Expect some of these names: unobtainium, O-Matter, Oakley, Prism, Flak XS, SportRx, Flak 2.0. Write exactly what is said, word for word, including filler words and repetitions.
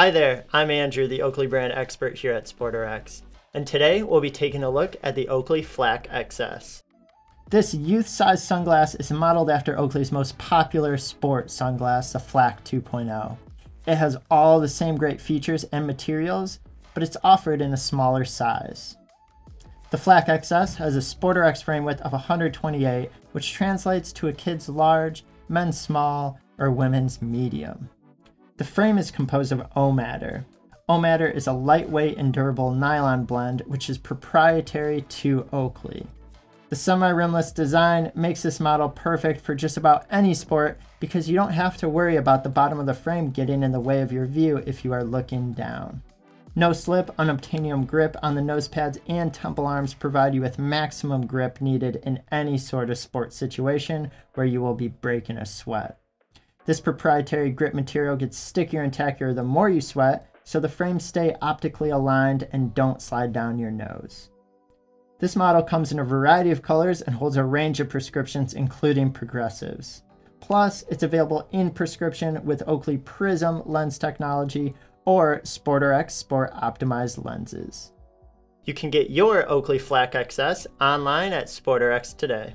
Hi there, I'm Andrew, the Oakley brand expert here at SportRx, and today we'll be taking a look at the Oakley Flak X S. This youth-sized sunglass is modeled after Oakley's most popular sport sunglass, the Flak two point oh. It has all the same great features and materials, but it's offered in a smaller size. The Flak X S has a SportRx frame width of one hundred twenty-eight, which translates to a kid's large, men's small, or women's medium. The frame is composed of O-Matter. O-Matter is a lightweight and durable nylon blend, which is proprietary to Oakley. The semi-rimless design makes this model perfect for just about any sport because you don't have to worry about the bottom of the frame getting in the way of your view if you are looking down. No slip, unobtainium grip on the nose pads and temple arms provide you with maximum grip needed in any sort of sport situation where you will be breaking a sweat. This proprietary grip material gets stickier and tackier the more you sweat, so the frames stay optically aligned and don't slide down your nose. This model comes in a variety of colors and holds a range of prescriptions, including progressives. Plus, it's available in prescription with Oakley Prism lens technology or SportRx Sport Optimized lenses. You can get your Oakley Flak X S online at SportRx today.